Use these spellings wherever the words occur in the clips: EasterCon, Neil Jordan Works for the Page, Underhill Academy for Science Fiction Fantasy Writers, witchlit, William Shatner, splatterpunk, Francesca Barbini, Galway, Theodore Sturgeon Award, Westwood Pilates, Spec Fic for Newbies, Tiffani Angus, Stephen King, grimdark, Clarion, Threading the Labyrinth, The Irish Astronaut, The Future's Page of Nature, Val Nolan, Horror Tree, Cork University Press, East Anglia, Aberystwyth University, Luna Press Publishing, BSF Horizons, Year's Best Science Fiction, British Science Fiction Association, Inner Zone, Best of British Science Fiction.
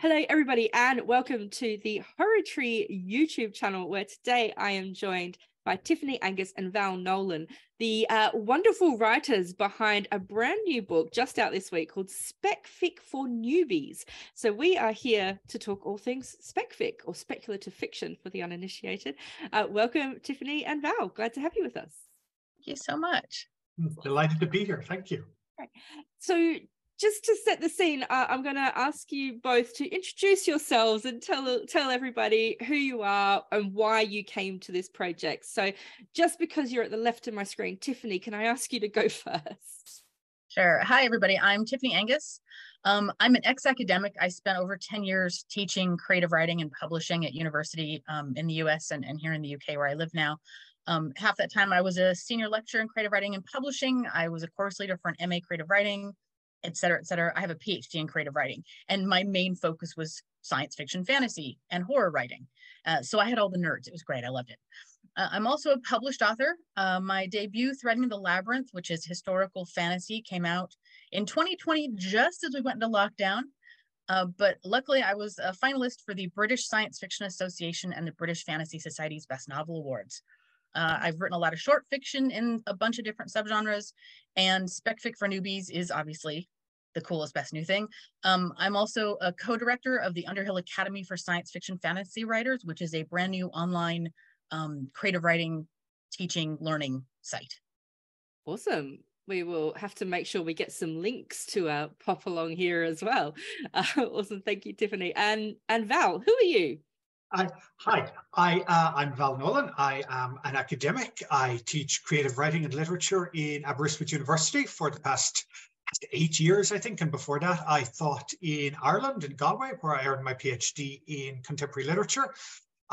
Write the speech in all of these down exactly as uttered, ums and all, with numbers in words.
Hello everybody and welcome to the Horrortree YouTube channel, where today I am joined by Tiffani Angus and Val Nolan, the uh, wonderful writers behind a brand new book just out this week called SpecFic for Newbies. So we are here to talk all things SpecFic, or speculative fiction for the uninitiated. Uh, welcome Tiffani and Val, glad to have you with us. Thank you so much. I'm delighted to be here, thank you. Right. So just to set the scene, uh, I'm going to ask you both to introduce yourselves and tell tell everybody who you are and why you came to this project. So just because you're at the left of my screen, Tiffani, can I ask you to go first? Sure. Hi, everybody. I'm Tiffani Angus. Um, I'm an ex-academic. I spent over ten years teaching creative writing and publishing at university um, in the U S and, and here in the U K where I live now. Um, half that time, I was a senior lecturer in creative writing and publishing. I was a course leader for an M A creative writing, et cetera, et cetera. I have a P H D in creative writing, and my main focus was science fiction, fantasy, and horror writing. Uh, so I had all the nerds. It was great. I loved it. Uh, I'm also a published author. Uh, my debut, Threading the Labyrinth, which is historical fantasy, came out in twenty twenty, just as we went into lockdown. Uh, but luckily, I was a finalist for the British Science Fiction Association and the British Fantasy Society's Best Novel Awards. Uh, I've written a lot of short fiction in a bunch of different subgenres, and SpecFic for Newbies is obviously the coolest, best new thing. Um, I'm also a co-director of the Underhill Academy for Science Fiction Fantasy Writers, which is a brand new online um, creative writing, teaching, learning site. Awesome. We will have to make sure we get some links to uh, pop along here as well. Uh, awesome. Thank you, Tiffani. And, and Val, who are you? I, hi, I, uh, I'm Val Nolan. I am an academic. I teach creative writing and literature in Aberystwyth University for the past eight years, I think. And before that, I taught in Ireland, in Galway, where I earned my P H D in contemporary literature.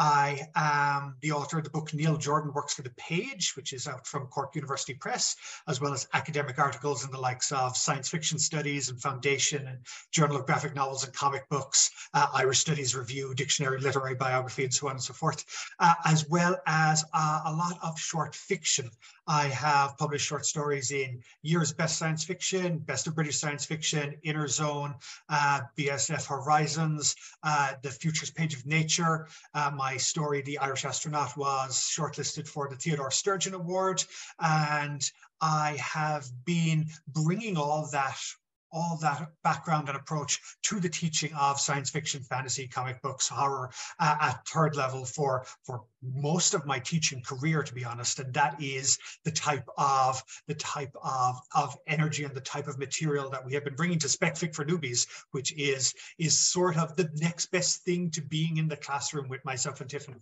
I am the author of the book Neil Jordan Works for the Page, which is out from Cork University Press, as well as academic articles in the likes of Science Fiction Studies and Foundation and Journal of Graphic Novels and Comic Books, uh, Irish Studies Review, Dictionary, Literary Biography, and so on and so forth, uh, as well as uh, a lot of short fiction. I have published short stories in Year's Best Science Fiction, Best of British Science Fiction, Inner Zone, uh, B S F Horizons, uh, The Future's Page of Nature. Uh, my story, The Irish Astronaut, was shortlisted for the Theodore Sturgeon Award. And I have been bringing all that all that background and approach to the teaching of science fiction, fantasy, comic books, horror uh, at third level for, for most of my teaching career, to be honest. And that is the type of the type of, of energy and the type of material that we have been bringing to SpecFic for Newbies, which is, is sort of the next best thing to being in the classroom with myself and Tiffani.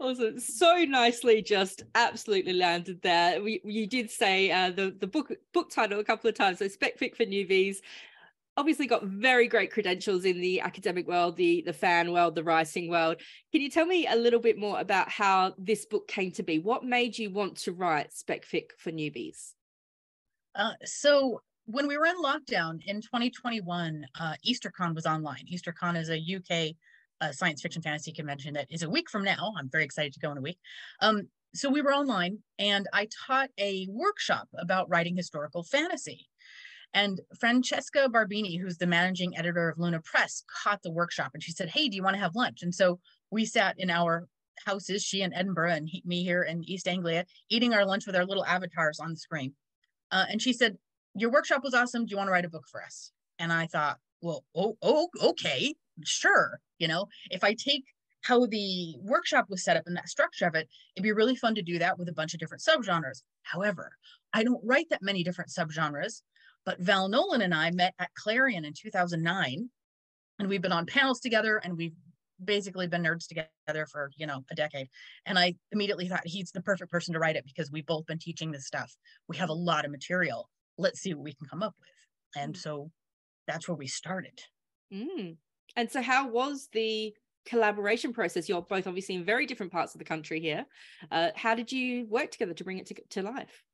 Awesome. So nicely just absolutely landed there. We, you did say uh, the, the book book title a couple of times, so SpecFic for Newbies. Obviously got very great credentials in the academic world, the, the fan world, the writing world. Can you tell me a little bit more about how this book came to be? What made you want to write SpecFic for Newbies? Uh, so when we were in lockdown in twenty twenty-one, uh, EasterCon was online. EasterCon is a U K A science fiction fantasy convention that is a week from now. I'm very excited to go in a week. Um, so we were online and I taught a workshop about writing historical fantasy. And Francesca Barbini, who's the managing editor of Luna Press, caught the workshop and she said, hey, do you want to have lunch? And so we sat in our houses, she in Edinburgh and he, me here in East Anglia, eating our lunch with our little avatars on the screen. Uh, and she said, your workshop was awesome. Do you want to write a book for us? And I thought, well, oh, oh, okay, sure. You know, if I take how the workshop was set up and that structure of it, it'd be really fun to do that with a bunch of different subgenres. However, I don't write that many different subgenres, but Val Nolan and I met at Clarion in two thousand nine, and we've been on panels together, and we've basically been nerds together for, you know, a decade. And I immediately thought, he's the perfect person to write it because we've both been teaching this stuff. We have a lot of material. Let's see what we can come up with. And so that's where we started. Mm. And so how was the collaboration process? You're both obviously in very different parts of the country here. Uh, how did you work together to bring it to, to life?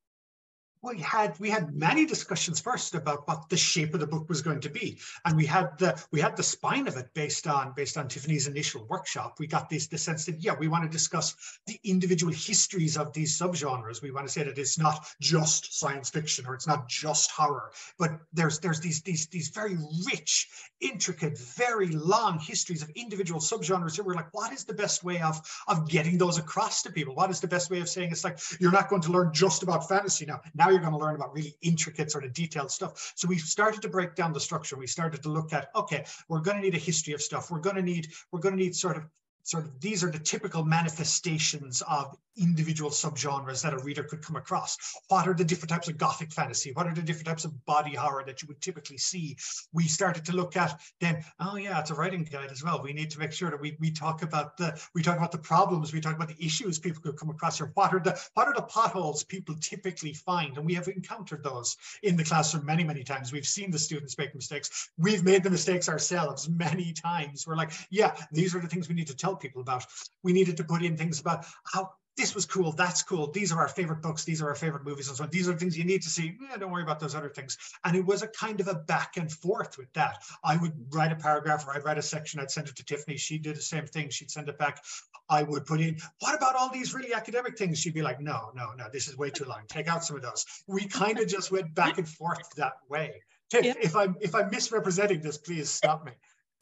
we had we had many discussions first about what the shape of the book was going to be, and we had the we had the spine of it based on based on Tiffani's initial workshop. We got this the sense that yeah, we want to discuss the individual histories of these subgenres. We want to say that it's not just science fiction or it's not just horror, but there's there's these these these very rich, intricate, very long histories of individual subgenres. And we're like, what is the best way of of getting those across to people? What is the best way of saying it's like you're not going to learn just about fantasy now. Now you're going to learn about really intricate sort of detailed stuff. So we started to break down the structure. We started to look at, okay, we're going to need a history of stuff. We're going to need, we're going to need sort of, sort of, these are the typical manifestations of individual subgenres that a reader could come across. What are the different types of gothic fantasy? What are the different types of body horror that you would typically see? We started to look at then, oh yeah, it's a writing guide as well. We need to make sure that we, we talk about the we talk about the problems, we talk about the issues people could come across here. What are the what are the potholes people typically find? And we have encountered those in the classroom many, many times. We've seen the students make mistakes. We've made the mistakes ourselves many times. We're like, yeah, these are the things we need to tell people about. We needed to put in things about how this was cool, that's cool, these are our favorite books, these are our favorite movies and so on. These are the things you need to see, eh, don't worry about those other things. And it was a kind of a back and forth with that. I would write a paragraph or I'd write a section, I'd send it to Tiffani, she did the same thing, she'd send it back. I would put in, what about all these really academic things? She'd be like, no, no, no, this is way too long, take out some of those. We kind of just went back and forth that way. Tiff, yep. if, I'm, if I'm misrepresenting this, please stop me.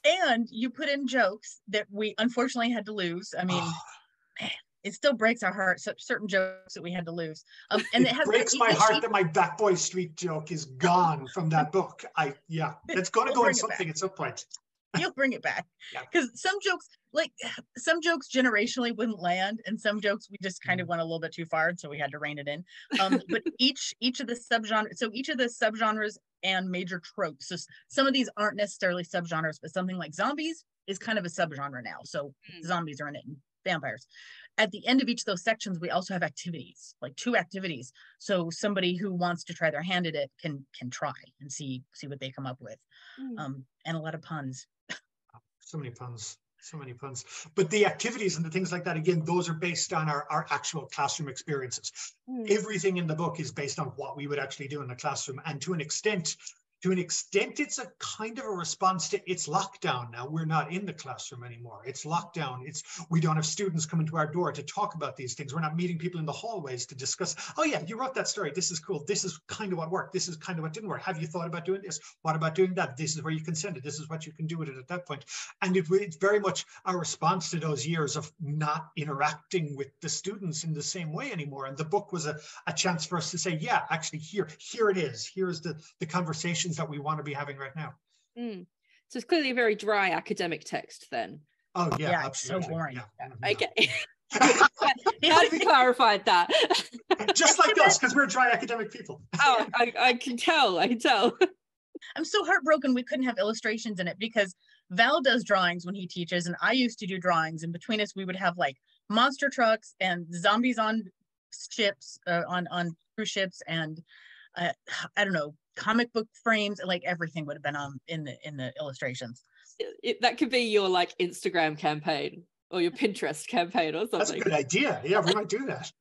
And you put in jokes that we unfortunately had to lose. I mean, man. It still breaks our heart, such certain jokes that we had to lose. Um, and it, it has breaks my heart she... that my Bat Boy Street joke is gone from that book. I yeah, it's going to go in something back. At some point. You'll bring it back. Because yeah. some jokes, like some jokes generationally wouldn't land, and some jokes we just kind of went a little bit too far, and so we had to rein it in. Um, but each each of the subgenres, so each of the subgenres and major tropes, so some of these aren't necessarily subgenres, but something like zombies is kind of a subgenre now. So mm. zombies are in it. Vampires. At the end of each of those sections, we also have activities, like two activities. So somebody who wants to try their hand at it can can try and see see what they come up with. Mm. Um, and a lot of puns. So many puns. So many puns. But the activities and the things like that, again, those are based on our, our actual classroom experiences. Mm. Everything in the book is based on what we would actually do in the classroom. And to an extent, To an extent, it's a kind of a response to it's lockdown now. We're not in the classroom anymore. It's lockdown. It's we don't have students coming to our door to talk about these things. We're not meeting people in the hallways to discuss, oh yeah, you wrote that story. This is cool. This is kind of what worked. This is kind of what didn't work. Have you thought about doing this? What about doing that? This is where you can send it. This is what you can do with it at that point. And it, it's very much our response to those years of not interacting with the students in the same way anymore. And the book was a, a chance for us to say, yeah, actually here, here it is. Here's the, the conversation that we want to be having right now. Mm. So it's clearly a very dry academic text then. Oh yeah, yeah, absolutely. So boring. Yeah. Yeah. Okay. Glad we clarified that. Just like us, because we're dry academic people. Oh, I, I can tell, I can tell. I'm so heartbroken we couldn't have illustrations in it, because Val does drawings when he teaches and I used to do drawings, and between us we would have like monster trucks and zombies on ships, uh, on, on cruise ships, and uh, I don't know, comic book frames, like everything would have been on in the in the illustrations. It, it, that could be your like Instagram campaign or your Pinterest campaign or something. That's a good idea. Yeah, we might do that.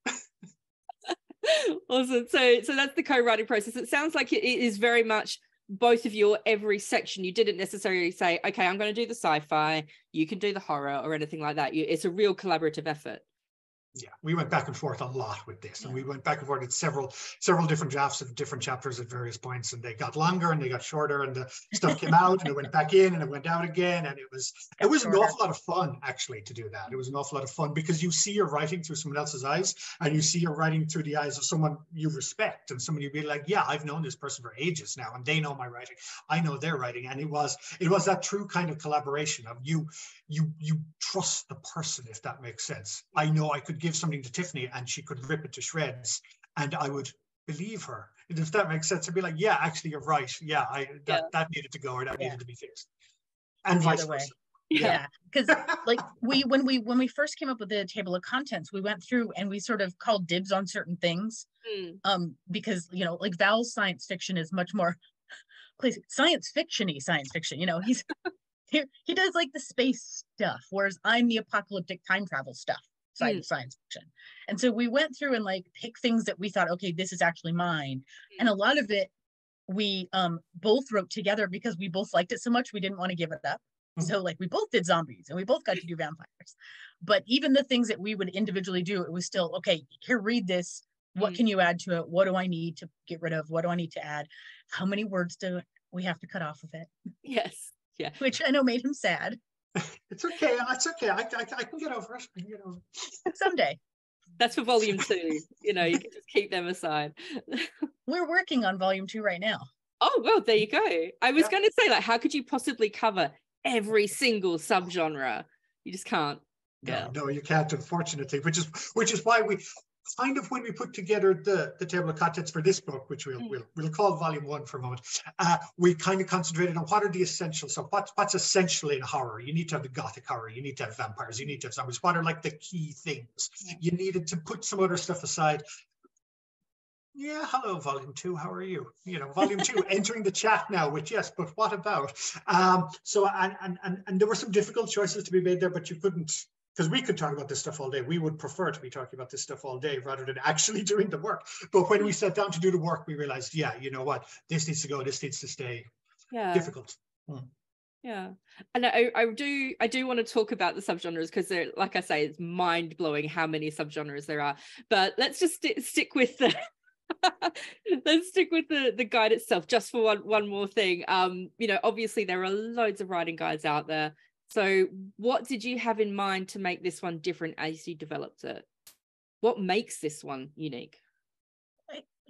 Awesome. So, so that's the co-writing process. It sounds like it, it is very much both of your every section. You didn't necessarily say, okay, I'm going to do the sci-fi, you can do the horror or anything like that. You, it's a real collaborative effort. Yeah, we went back and forth a lot with this, and we went back and forth at several several different drafts of different chapters at various points, and they got longer and they got shorter, and the stuff came out and it went back in and it went out again, and it was it was an awful lot of fun actually to do that. It was an awful lot of fun because you see your writing through someone else's eyes, and you see your writing through the eyes of someone you respect, and somebody be like, yeah, I've known this person for ages now, and they know my writing, I know their writing, and it was it was that true kind of collaboration of you you you trust the person, if that makes sense. I know I could give something to Tiffani and she could rip it to shreds and I would believe her, and if that makes sense I'd be like, yeah, actually you're right, yeah, I that, yeah. that needed to go, or that yeah. needed to be fixed, and vice versa. Yeah, because yeah. like we when we when we first came up with the table of contents, we went through and we sort of called dibs on certain things. mm. Um because, you know, like Val's science fiction is much more please science fiction-y science fiction, you know, he's he, he does like the space stuff, whereas I'm the apocalyptic time travel stuff. side mm. of science fiction. And so we went through and like picked things that we thought, okay, this is actually mine. And a lot of it we um, both wrote together because we both liked it so much we didn't want to give it up. So like we both did zombies and we both got to do vampires, but even the things that we would individually do, it was still, okay, here, read this. What can you add to it? What do I need to get rid of? What do I need to add? How many words do we have to cut off of it? Yes. Yeah. Which I know made him sad. It's okay. It's okay. I, I, I can get over it. I can get over it. Someday. That's for volume two. You know, you can just keep them aside. We're working on volume two right now. Oh, well, there you go. I was yeah. going to say, like, how could you possibly cover every single subgenre? You just can't. Yeah. No, no, you can't, unfortunately, which is which is why we kind of, when we put together the, the table of contents for this book, which we'll, mm. we'll we'll call volume one for a moment, uh, we kind of concentrated on what are the essentials. So what, what's essential in horror? You need to have the gothic horror, you need to have vampires, you need to have zombies. What are like the key things? Mm. You needed to put some other stuff aside. Yeah, hello, volume two, how are you? You know, volume two, entering the chat now with yes, but what about? Um, so, and, and, and, and there were some difficult choices to be made there, but you couldn't, because we could talk about this stuff all day. We would prefer to be talking about this stuff all day rather than actually doing the work. But when we sat down to do the work, we realized, yeah, you know what, this needs to go, this needs to stay. Yeah. Difficult. Hmm. Yeah. And I, I do I do want to talk about the subgenres because they're, like I say, it's mind-blowing how many subgenres there are. But let's just st- stick with the let's stick with the the guide itself just for one one more thing. Um you know, obviously there are loads of writing guides out there, so what did you have in mind to make this one different as you developed it? What makes this one unique?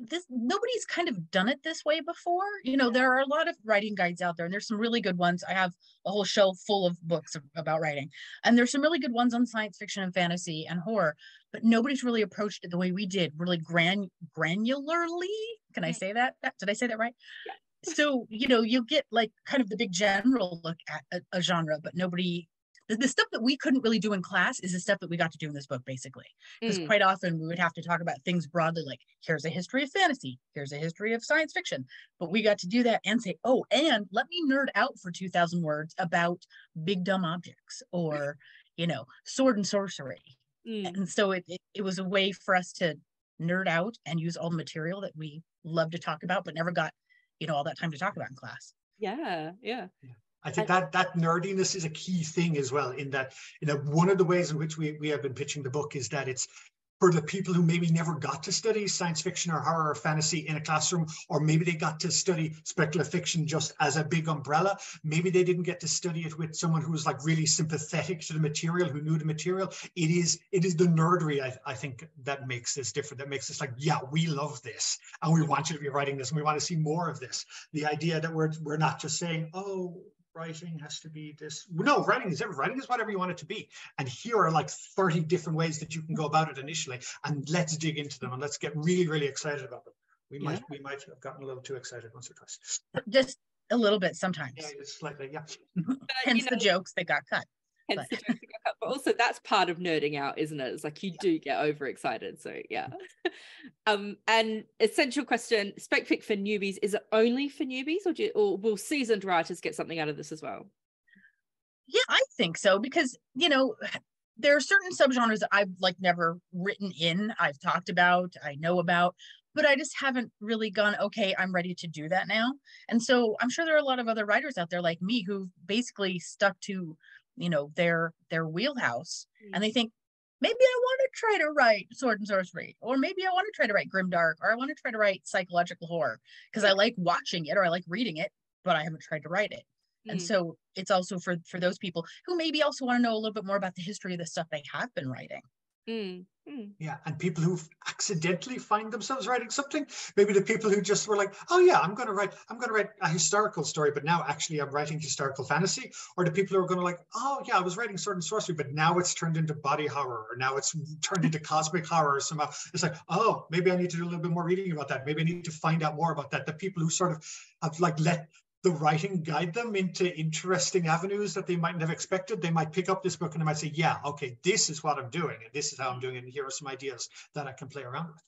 This nobody's kind of done it this way before. You know, there are a lot of writing guides out there, and there's some really good ones. I have a whole shelf full of books about writing, and there's some really good ones on science fiction and fantasy and horror, but nobody's really approached it the way we did, really gran granularly. Can I say that? Did I say that right? Yeah. So, you know, you get like kind of the big general look at a, a genre, but nobody, the, the stuff that we couldn't really do in class is the stuff that we got to do in this book, basically. Because mm. quite often we would have to talk about things broadly, like here's a history of fantasy, here's a history of science fiction. But we got to do that and say, oh, and let me nerd out for two thousand words about big dumb objects or, you know, sword and sorcery. Mm. And so it, it, it was a way for us to nerd out and use all the material that we love to talk about, but never got, you know, all that time to talk about in class. Yeah, yeah. yeah. I think that that nerdiness is a key thing as well, in that, you know, one of the ways in which we, we have been pitching the book is that it's for the people who maybe never got to study science fiction or horror or fantasy in a classroom, or maybe they got to study speculative fiction just as a big umbrella. Maybe they didn't get to study it with someone who was like really sympathetic to the material, who knew the material. It is it is the nerdery, I, I think, that makes this different, that makes this like, yeah, we love this and we want you to be writing this and we want to see more of this. The idea that we're we're not just saying, oh, writing has to be this. No, writing is everything. Writing is whatever you want it to be. And here are like thirty different ways that you can go about it initially. And let's dig into them and let's get really, really excited about them. We yeah. might, we might have gotten a little too excited once or twice. Just a little bit sometimes. Yeah, just slightly. Yeah. But, hence know, the jokes that got cut. Hence but. the jokes that got cut. But also that's part of nerding out, isn't it? It's like you yeah. do get overexcited. So yeah. um. And essential question: SpecFic for newbies. Is it only for newbies, or do you, or will seasoned writers get something out of this as well? Yeah, I think so, because, you know, there are certain subgenres that I've like never written in, I've talked about, I know about, but I just haven't really gone, okay, I'm ready to do that now. And so I'm sure there are a lot of other writers out there like me who've basically stuck to, you know, their their wheelhouse, mm-hmm. and they think, maybe I want to try to write sword and sorcery, or maybe I want to try to write grimdark, or I want to try to write psychological horror because I like watching it or I like reading it, but I haven't tried to write it. Mm. And so it's also for, for those people who maybe also want to know a little bit more about the history of the stuff they have been writing. Mm. Mm. Yeah, and people who accidentally find themselves writing something, maybe the people who just were like, oh yeah, I'm going to write, I'm going to write a historical story, but now actually I'm writing historical fantasy, or the people who are going to like, oh yeah, I was writing sword and sorcery, but now it's turned into body horror, or now it's turned into cosmic horror or somehow. It's like, oh, maybe I need to do a little bit more reading about that. Maybe I need to find out more about that. The people who sort of have like let the writing guide them into interesting avenues that they mightn't have expected. They might pick up this book and they might say, yeah, okay, this is what I'm doing and this is how I'm doing it, and here are some ideas that I can play around with.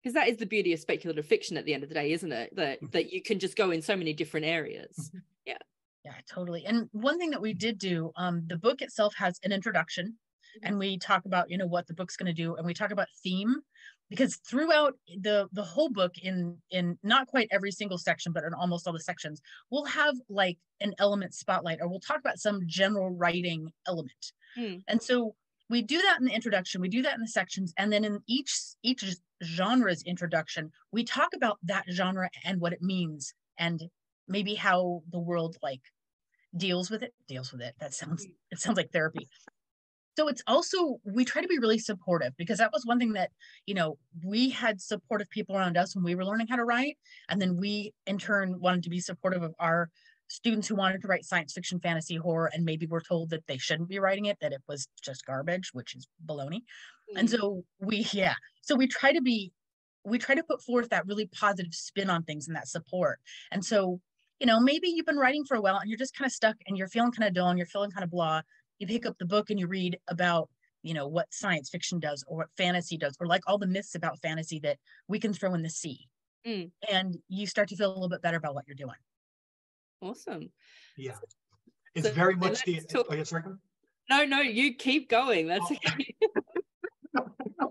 Because that is the beauty of speculative fiction at the end of the day, isn't it? That mm-hmm. that you can just go in so many different areas. Mm-hmm. Yeah. Yeah, totally. And one thing that we did do, um, the book itself has an introduction and we talk about, you know, what the book's going to do, and we talk about theme, because throughout the the whole book, in in not quite every single section, but in almost all the sections, we'll have like an element spotlight, or we'll talk about some general writing element. Mm. And so we do that in the introduction, we do that in the sections, and then in each each genre's introduction, we talk about that genre and what it means, and maybe how the world like deals with it, deals with it. That sounds, it sounds like therapy. So it's also, we try to be really supportive, because that was one thing that, you know, we had supportive people around us when we were learning how to write. And then we in turn wanted to be supportive of our students who wanted to write science fiction, fantasy, horror, and maybe were told that they shouldn't be writing it, that it was just garbage, which is baloney. Mm-hmm. And so we, yeah, so we try to be, we try to put forth that really positive spin on things and that support. And so, you know, maybe you've been writing for a while and you're just kind of stuck and you're feeling kind of dull and you're feeling kind of blah. You pick up the book and you read about, you know, what science fiction does or what fantasy does, or like all the myths about fantasy that we can throw in the sea. Mm. And you start to feel a little bit better about what you're doing. Awesome. Yeah. It's so very much the... Talk... Oh, yes, no, no, you keep going. That's oh. Okay.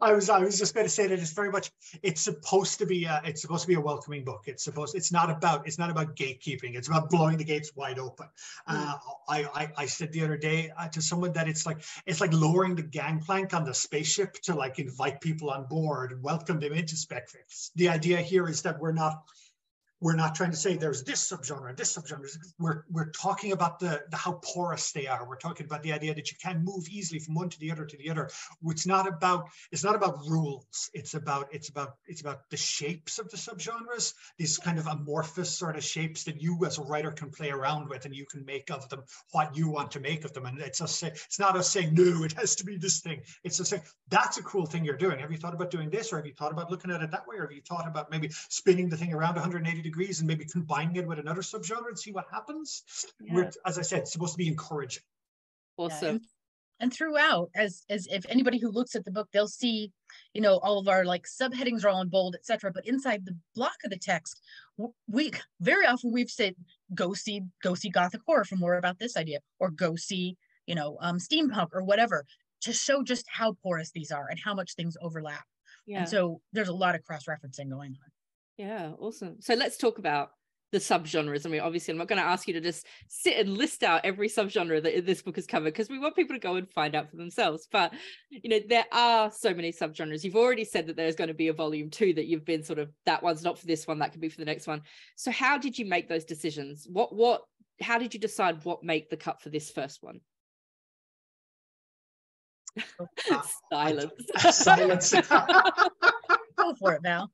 I was I was just going to say that it's very much, it's supposed to be a, it's supposed to be a welcoming book. It's supposed it's not about it's not about gatekeeping. It's about blowing the gates wide open. Uh, I, I I said the other day uh, to someone that it's like it's like lowering the gangplank on the spaceship to like invite people on board and welcome them into SpecFix. The idea here is that we're not we're not trying to say there's this subgenre and this subgenre. We're we're talking about the, the how porous they are. We're talking about the idea that you can move easily from one to the other to the other. It's not about it's not about rules. It's about it's about it's about the shapes of the subgenres. These kind of amorphous sort of shapes that you as a writer can play around with, and you can make of them what you want to make of them. And it's us. It's not us saying no, it has to be this thing. It's us saying that's a cool thing you're doing. Have you thought about doing this, or have you thought about looking at it that way, or have you thought about maybe spinning the thing around one hundred eighty degrees? Degrees and maybe combining it with another subgenre and see what happens. Yeah. We're, as I said, it's supposed to be encouraging. Awesome. Yeah, and, and throughout, as as if anybody who looks at the book, they'll see, you know, all of our like subheadings are all in bold, et cetera. But inside the block of the text, we very often we've said, go see, go see Gothic horror for more about this idea, or go see, you know, um, steampunk or whatever, to show just how porous these are and how much things overlap. Yeah. And so there's a lot of cross-referencing going on. Yeah, awesome. So let's talk about the subgenres. I mean, obviously, I'm not going to ask you to just sit and list out every subgenre that this book has covered, because we want people to go and find out for themselves. But, you know, there are so many subgenres. You've already said that there's going to be a volume two that you've been sort of, that one's not for this one, that could be for the next one. So how did you make those decisions? What, what, how did you decide what made the cut for this first one? Uh, silence. Silence. Go for it, Val.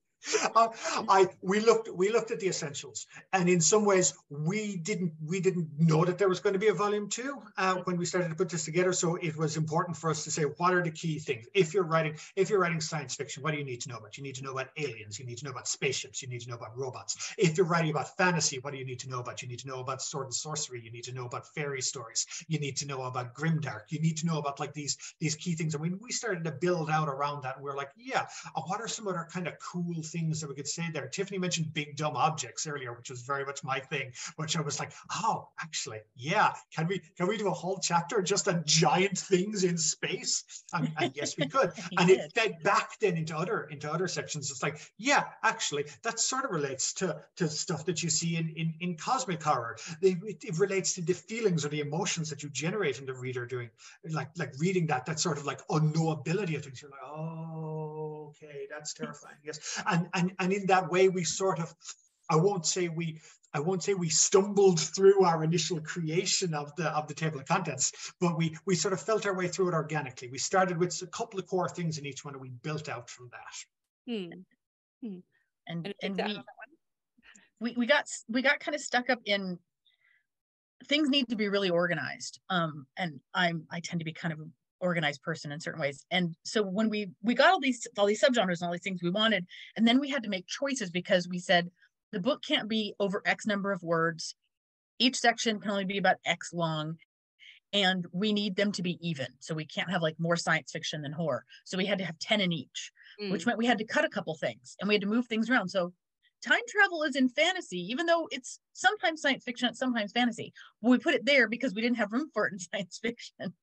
Uh, I we looked we looked at the essentials, and in some ways we didn't we didn't know that there was going to be a volume two uh, when we started to put this together. So it was important for us to say, what are the key things? If you're writing if you're writing science fiction, what do you need to know about? You need to know about aliens. You need to know about spaceships. You need to know about robots. If you're writing about fantasy, what do you need to know about? You need to know about sword and sorcery. You need to know about fairy stories. You need to know about grimdark. You need to know about like these these key things. And when we started to build out around that, and we we're like, yeah, uh, what are some other kind of cool things? things that we could say there. Tiffani mentioned big dumb objects earlier, which was very much my thing, which I was like, oh, actually, yeah, can we can we do a whole chapter just on giant things in space? And, and yes, we could. And it fed back then into other into other sections. It's like, yeah, actually, that sort of relates to, to stuff that you see in, in, in cosmic horror. It, it, it relates to the feelings or the emotions that you generate in the reader doing, like, like reading that, that sort of like unknowability of things. You're like, oh, okay, that's terrifying. Yes, and and and in that way, we sort of, I won't say we, I won't say we stumbled through our initial creation of the of the table of contents, but we we sort of felt our way through it organically. We started with a couple of core things in each one, and we built out from that. Hmm. Hmm. And and, and we, we we got we got kind of stuck up in things need to be really organized. Um, and I'm I tend to be kind of organized person in certain ways, and so when we we got all these all these subgenres and all these things we wanted, and then we had to make choices, because we said the book can't be over X number of words, each section can only be about X long, and we need them to be even, so we can't have like more science fiction than horror, so we had to have ten in each. Mm. Which meant we had to cut a couple things, and we had to move things around. So time travel is in fantasy, even though it's sometimes science fiction, sometimes fantasy. Well, we put it there because we didn't have room for it in science fiction.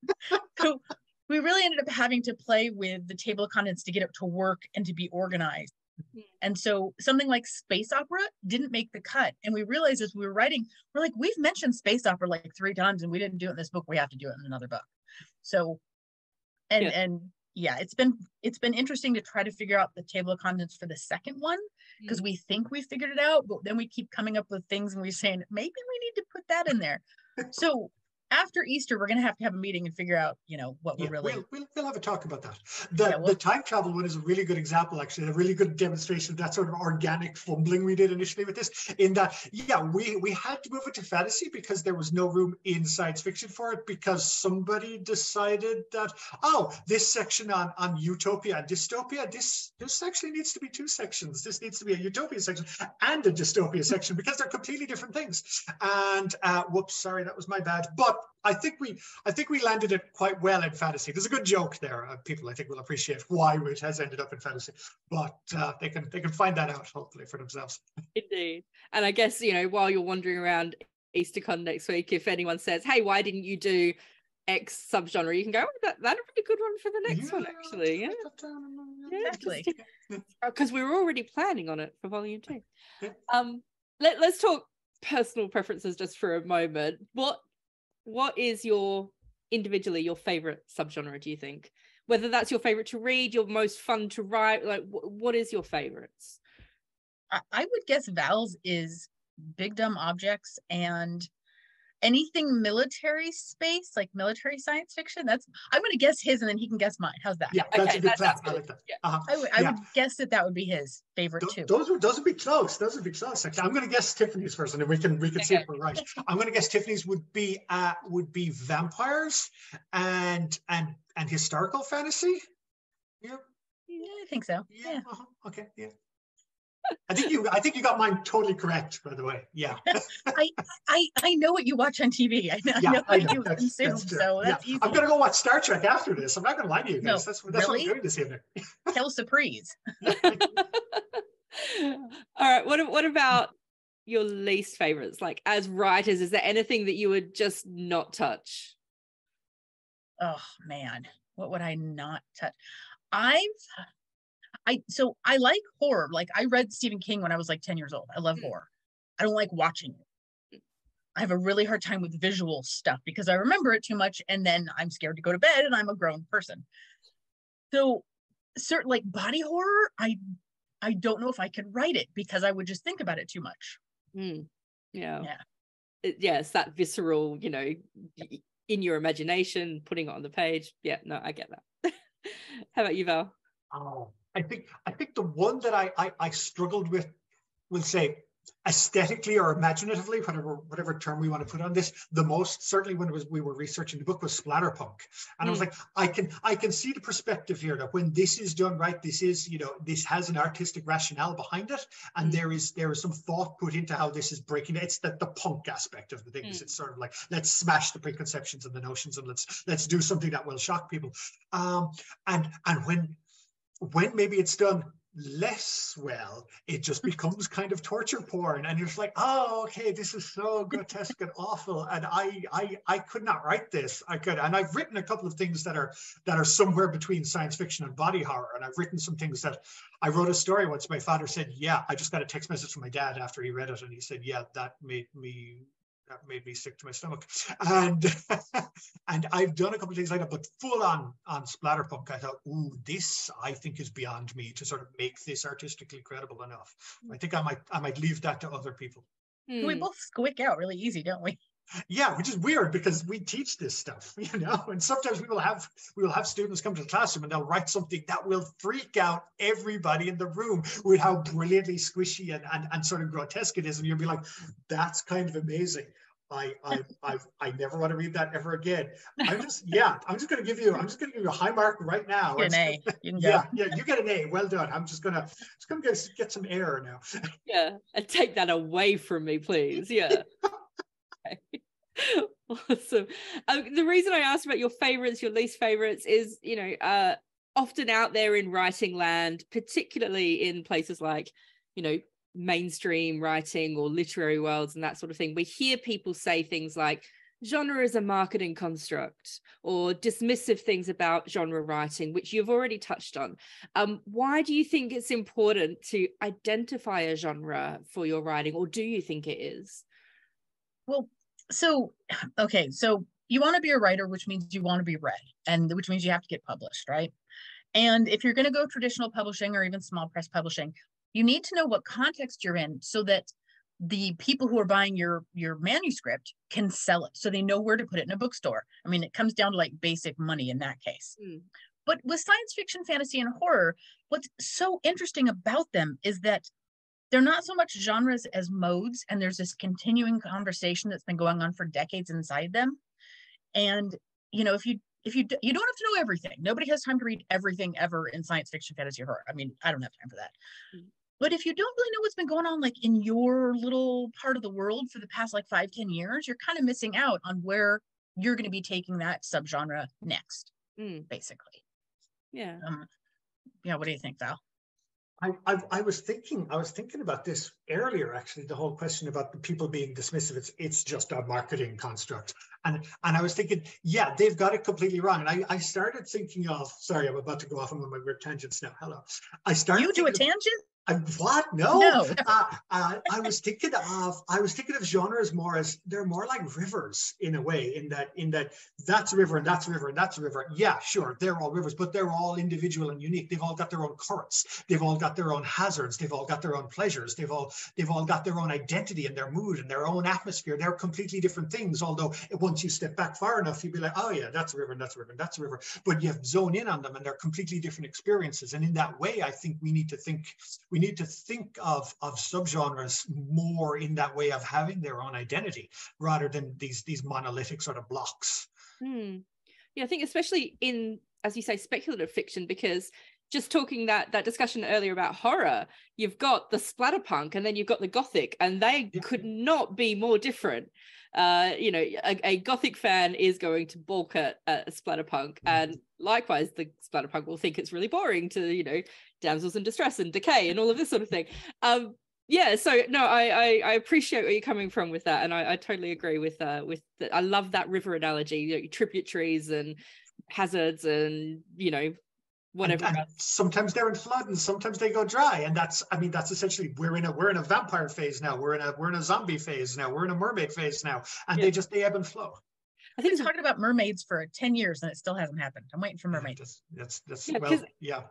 So we really ended up having to play with the table of contents to get it to work and to be organized. And so something like space opera didn't make the cut. And we realized as we were writing, we're like, we've mentioned space opera like three times and we didn't do it in this book. We have to do it in another book. So, and yeah. and yeah, it's been, it's been interesting to try to figure out the table of contents for the second one, because mm-hmm. we think we figured it out, but then we keep coming up with things and we're saying, maybe we need to put that in there. So after Easter, we're going to have to have a meeting and figure out, you know, what yeah, we really... We'll, we'll, we'll have a talk about that. The, yeah, we'll... the time travel one is a really good example, actually, a really good demonstration of that sort of organic fumbling we did initially with this, in that, yeah, we, we had to move it to fantasy because there was no room in science fiction for it, because somebody decided that, oh, this section on, on utopia and dystopia, this, this actually needs to be two sections. This needs to be a utopia section and a dystopia section, because they're completely different things. And, uh, whoops, sorry, that was my bad. But I think we, I think we landed it quite well in fantasy. There's a good joke there. Uh, people, I think, will appreciate why it has ended up in fantasy, but uh, they can, they can find that out hopefully for themselves. Indeed, and I guess, you know, while you're wandering around EasterCon next week, if anyone says, "Hey, why didn't you do X subgenre?" you can go, oh, that, "That'd be a good one for the next yeah, one, actually." Yeah, yeah, exactly. Because we were already planning on it for volume two. Yeah. Um, let, let's talk personal preferences just for a moment. What What is your, individually, your favorite subgenre, do you think? Whether that's your favorite to read, your most fun to write, like, wh what is your favorites? I, I would guess Val's is big dumb objects and anything military space, like military science fiction. That's, I'm going to guess his and then he can guess mine. How's that? Yeah, that's okay, a good that, plan. I like that. Yeah. Uh-huh. I, would, I yeah. would guess that that would be his favorite Th too. Those would, those would be close. Those would be close. Actually, I'm going to guess Tiffany's first and then we can, we can okay. see if we're right. I'm going to guess Tiffany's would be, uh, would be vampires and, and, and historical fantasy. Yeah. Yeah, I think so. Yeah. yeah. Uh-huh. Okay. Yeah. I think you. I think you got mine totally correct. By the way, yeah. I, I I know what you watch on T V. I know, yeah, I know I know. You that's, consume, that's so yeah. that's easy. I'm gonna go watch Star Trek after this. I'm not gonna lie to you guys. No, that's that's really? what I'm doing this evening. Tell surprise. All right. What What about your least favorites? Like, as writers, is there anything that you would just not touch? Oh man, what would I not touch? I've. I so I like horror. Like, I read Stephen King when I was like ten years old. I love mm. horror. I don't like watching it. I have a really hard time with visual stuff because I remember it too much and then I'm scared to go to bed and I'm a grown person. So certain, like, body horror, I I don't know if I could write it because I would just think about it too much. Mm. Yeah. Yeah. It, yeah, it's that visceral, you know, yeah. in your imagination, putting it on the page. Yeah, no, I get that. How about you, Val? Oh. I think I think the one that I, I, I struggled with, we'll say aesthetically or imaginatively, whatever whatever term we want to put on this, the most, certainly when it was we were researching the book, was splatterpunk. And mm. I was like, I can I can see the perspective here that when this is done right, this is, you know, this has an artistic rationale behind it. And mm. there is there is some thought put into how this is breaking. It's that the punk aspect of the things. Mm. It's sort of like, let's smash the preconceptions and the notions and let's let's do something that will shock people. Um and and when when maybe it's done less well, it just becomes kind of torture porn, and you're just like, oh, okay, this is so grotesque and awful, and I, I, I could not write this. I could, and I've written a couple of things that are that are somewhere between science fiction and body horror, and I've written some things that I wrote a story once. My father said, "Yeah, I just got a text message from my dad after he read it, and he said, yeah, that made me." That made me sick to my stomach, and and I've done a couple of things like that, but full on on splatterpunk. I thought, ooh, this I think is beyond me to sort of make this artistically credible enough. I think I might I might leave that to other people. Mm. We both squick out really easy, don't we? Yeah, which is weird because we teach this stuff, you know. And sometimes we will have we will have students come to the classroom and they'll write something that will freak out everybody in the room with how brilliantly squishy and and, and sort of grotesque it is, and you'll be like, "That's kind of amazing. I I I I never want to read that ever again." I'm just yeah. I'm just going to give you I'm just going to give you a high mark right now. An A. You can yeah, yeah. You get an A. Well done. I'm just gonna just gonna get, get some air now. Yeah, and take that away from me, please. Yeah. Awesome. Um, the reason I asked about your favorites, your least favorites, is, you know, uh, often out there in writing land, particularly in places like, you know, mainstream writing or literary worlds and that sort of thing, we hear people say things like, genre is a marketing construct, or dismissive things about genre writing, which you've already touched on. Um, why do you think it's important to identify a genre for your writing, or do you think it is? Well, so, okay, so you want to be a writer, which means you want to be read, and which means you have to get published, right? And if you're going to go traditional publishing or even small press publishing, you need to know what context you're in so that the people who are buying your your manuscript can sell it, so they know where to put it in a bookstore. I mean, it comes down to like basic money in that case. Mm. But with science fiction, fantasy, and horror, what's so interesting about them is that they're not so much genres as modes, and there's this continuing conversation that's been going on for decades inside them. And, you know, if you if you do, you don't have to know everything. Nobody has time to read everything ever in science fiction, fantasy, or horror. I mean, I don't have time for that. Mm. But if you don't really know what's been going on, like in your little part of the world for the past like five, ten years, you're kind of missing out on where you're going to be taking that subgenre next, mm. basically. Yeah. Um, yeah. What do you think, Val? I, I I was thinking I was thinking about this earlier, actually, the whole question about the people being dismissive. It's it's just a marketing construct. And and I was thinking, yeah, they've got it completely wrong. And I, I started thinking of, sorry, I'm about to go off on one of my weird tangents now. Hello. I started You do a tangent? Of, I, what? No. no. uh, uh, I was thinking of I was thinking of genres more as they're more like rivers in a way, in that in that that's a river and that's a river and that's a river. Yeah, sure, they're all rivers, but they're all individual and unique. They've all got their own currents. They've all got their own hazards. They've all got their own pleasures. They've all they've all got their own identity and their mood and their own atmosphere. They're completely different things. Although once you step back far enough, you'd be like, oh yeah, that's a river and that's a river and that's a river. But you have zoned in on them, and they're completely different experiences. And in that way, I think we need to think. We need to think of, of subgenres more in that way of having their own identity rather than these, these monolithic sort of blocks. Hmm. Yeah, I think especially in, as you say, speculative fiction, because just talking that that discussion earlier about horror, you've got the splatterpunk and then you've got the gothic, and they yeah. could not be more different. Uh, you know, a, a gothic fan is going to balk at a splatterpunk, and likewise, the splatterpunk will think it's really boring to, you know, damsels in distress and decay and all of this sort of thing. Um, yeah, so no, I, I I appreciate where you're coming from with that, and I, I totally agree with uh, with the, I love that river analogy. You know, tributaries and hazards, and you know. Whatever. And, and sometimes they're in flood, and sometimes they go dry, and that's, I mean, that's essentially we're in a we're in a vampire phase now. We're in a we're in a zombie phase now. We're in a mermaid phase now, and yeah. they just they ebb and flow. I think talking about mermaids for ten years and it still hasn't happened. I'm waiting for mermaids. That's that's, that's yeah. Well, yeah.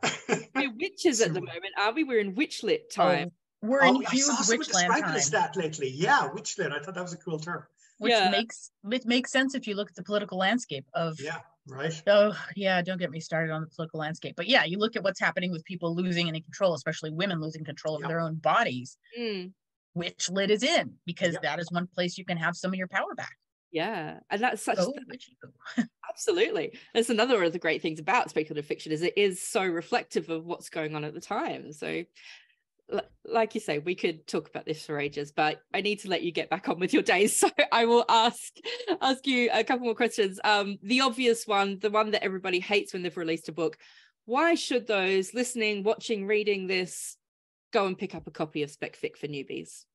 We're witches at the moment, are we? We're in witchlit time. Oh, we're oh, in huge witchland time. As that lately, yeah, witchlit. I thought that was a cool term. Which yeah. makes it makes sense if you look at the political landscape of yeah. Right. Oh, yeah. Don't get me started on the political landscape. But yeah, you look at what's happening with people losing any control, especially women losing control of yep. their own bodies, mm. which lit is in, because yep. that is one place you can have some of your power back. Yeah. And that's such so th absolutely. That's another one of the great things about speculative fiction is it is so reflective of what's going on at the time. So like you say, we could talk about this for ages, but I need to let you get back on with your days, so I will ask ask you a couple more questions. Um the obvious one, the one that everybody hates when they've released a book: why should those listening, watching, reading this go and pick up a copy of SpecFic for Newbies?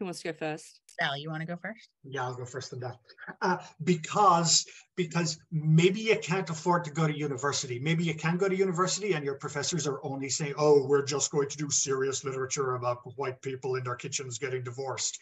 Who wants to go first? Sal, you want to go first? Yeah, I'll go first on that. Uh, because, because maybe you can't afford to go to university. Maybe you can go to university and your professors are only saying, oh, we're just going to do serious literature about white people in their kitchens getting divorced.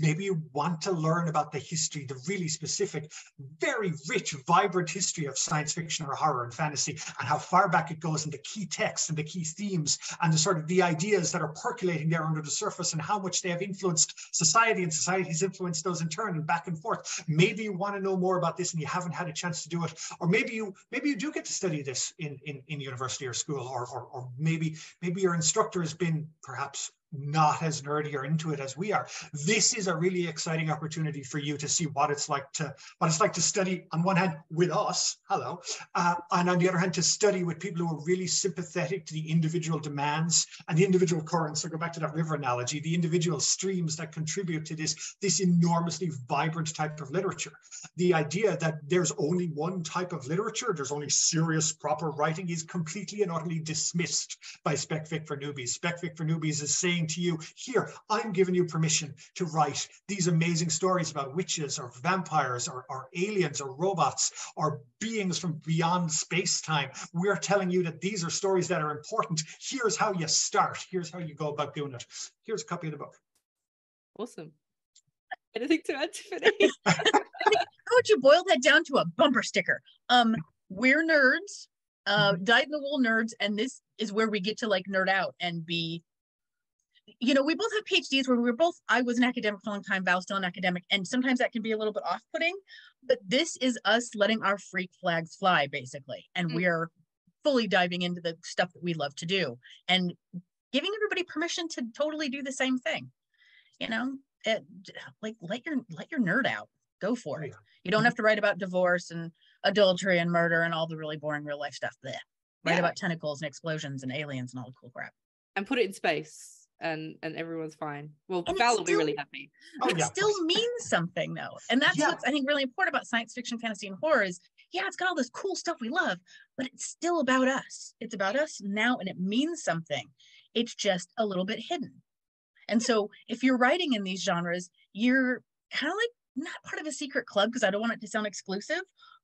Maybe you want to learn about the history, the really specific, very rich, vibrant history of science fiction or horror and fantasy, and how far back it goes, and the key texts and the key themes and the sort of the ideas that are percolating there under the surface, and how much they have influenced society, and society's influenced those in turn, and back and forth. Maybe you want to know more about this and you haven't had a chance to do it. Or maybe you maybe you do get to study this in, in, in university or school, or, or, or maybe maybe your instructor has been perhaps not as nerdy or into it as we are. This is a really exciting opportunity for you to see what it's like to what it's like to study on one hand with us, hello, uh, and on the other hand to study with people who are really sympathetic to the individual demands and the individual currents. So go back to that river analogy, the individual streams that contribute to this this enormously vibrant type of literature. The idea that there's only one type of literature, there's only serious proper writing, is completely and utterly dismissed by SpecFic for Newbies. SpecFic for Newbies is saying saying to you, here, I'm giving you permission to write these amazing stories about witches or vampires or, or aliens or robots or beings from beyond space-time. We're telling you that these are stories that are important. Here's how you start. Here's how you go about doing it. Here's a copy of the book. Awesome. Anything to add, Tiffani? How would you boil that down to a bumper sticker? Um, we're nerds, uh, dyed-in-the-wool nerds, and this is where we get to like nerd out and be, you know, we both have PhDs where we were both, I was an academic for a long time, Val still an academic, and sometimes that can be a little bit off-putting, but this is us letting our freak flags fly, basically, and mm-hmm. we're fully diving into the stuff that we love to do and giving everybody permission to totally do the same thing, you know? It, like let your let your nerd out, go for it. You don't have to write about divorce and adultery and murder and all the really boring real life stuff. Blech. Write yeah. about tentacles and explosions and aliens and all the cool crap and put it in space and and everyone's fine. Well, and Val will still be really happy. Oh, it yeah. still means something though, and that's yeah. what's I think really important about science fiction, fantasy and horror is yeah it's got all this cool stuff we love, but it's still about us. It's about us now, and it means something. It's just a little bit hidden. And so if you're writing in these genres, you're kind of like not part of a secret club, because I don't want it to sound exclusive,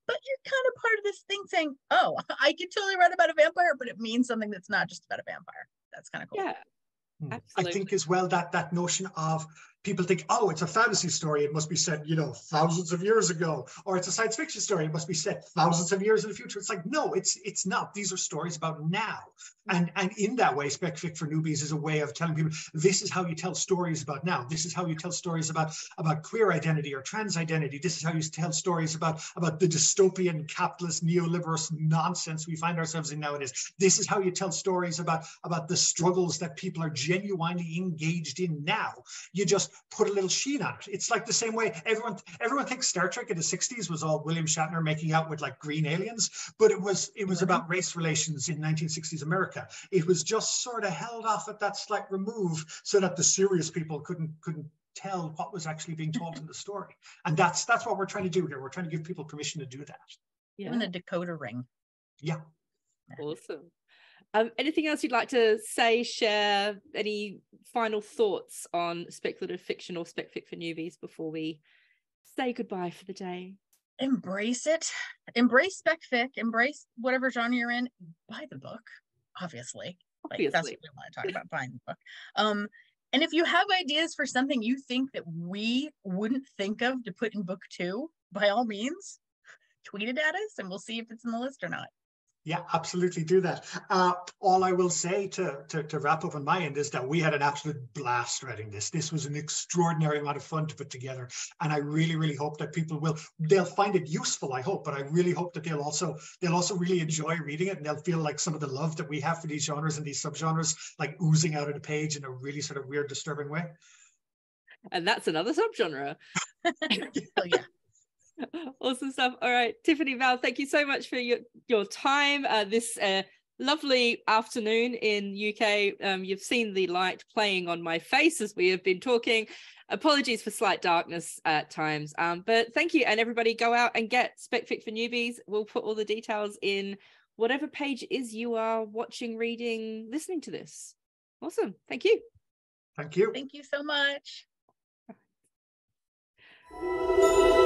but you're kind of part of this thing saying, oh, I can totally write about a vampire, but it means something that's not just about a vampire. That's kind of cool. Yeah, absolutely. I think as well that that notion of people think, oh, it's a fantasy story. It must be set, you know, thousands of years ago, or it's a science fiction story. It must be set thousands of years in the future. It's like, no, it's it's not. These are stories about now. And and in that way, Spec Fic for Newbies is a way of telling people, this is how you tell stories about now. This is how you tell stories about, about queer identity or trans identity. This is how you tell stories about, about the dystopian capitalist neoliberal nonsense we find ourselves in nowadays. This is how you tell stories about, about the struggles that people are genuinely engaged in now. You just put a little sheen on it. It's like the same way everyone everyone thinks Star Trek in the sixties was all William Shatner making out with like green aliens, but it was it was about race relations in nineteen sixties America. It was just sort of held off at that slight remove so that the serious people couldn't couldn't tell what was actually being told in the story. And that's that's what we're trying to do here. We're trying to give people permission to do that. Yeah, and a decoder ring. Yeah. Awesome. Um, anything else you'd like to say, share, any final thoughts on speculative fiction or spec fic for newbies before we say goodbye for the day? Embrace it. Embrace spec fic. Embrace whatever genre you're in. Buy the book, obviously. obviously. Like, that's what we want to talk about, buying the book. Um, and if you have ideas for something you think that we wouldn't think of to put in book two, by all means, tweet it at us and we'll see if it's in the list or not. Yeah, absolutely do that. Uh, all I will say to, to to wrap up on my end is that we had an absolute blast writing this. This was an extraordinary amount of fun to put together. And I really, really hope that people will, they'll find it useful, I hope, but I really hope that they'll also, they'll also really enjoy reading it, and they'll feel like some of the love that we have for these genres and these subgenres, like oozing out of the page in a really sort of weird, disturbing way. And that's another subgenre. Oh, yeah. Awesome stuff. All right, Tiffani, Val, thank you so much for your, your time uh, this uh, lovely afternoon in U K. Um, you've seen the light playing on my face as we have been talking. Apologies for slight darkness at times, um, but thank you. And everybody go out and get Spec Fic for Newbies. We'll put all the details in whatever page it is you are watching, reading, listening to this. Awesome. Thank you. Thank you. Thank you so much.